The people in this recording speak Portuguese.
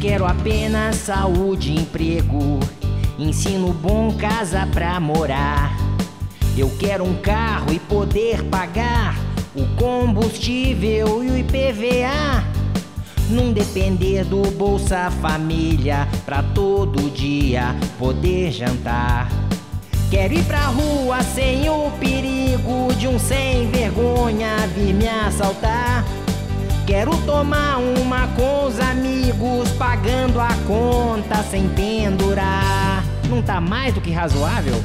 quero apenas saúde, emprego, ensino bom, casa pra morar. Eu quero um carro e poder pagar o combustível e o IPVA. Não depender do Bolsa Família pra todo dia poder jantar. Quero ir pra rua sem o perigo de um sem vergonha vir me assaltar. Quero tomar uma com os amigos, pagando a conta sem pendurar. Não tá mais do que razoável?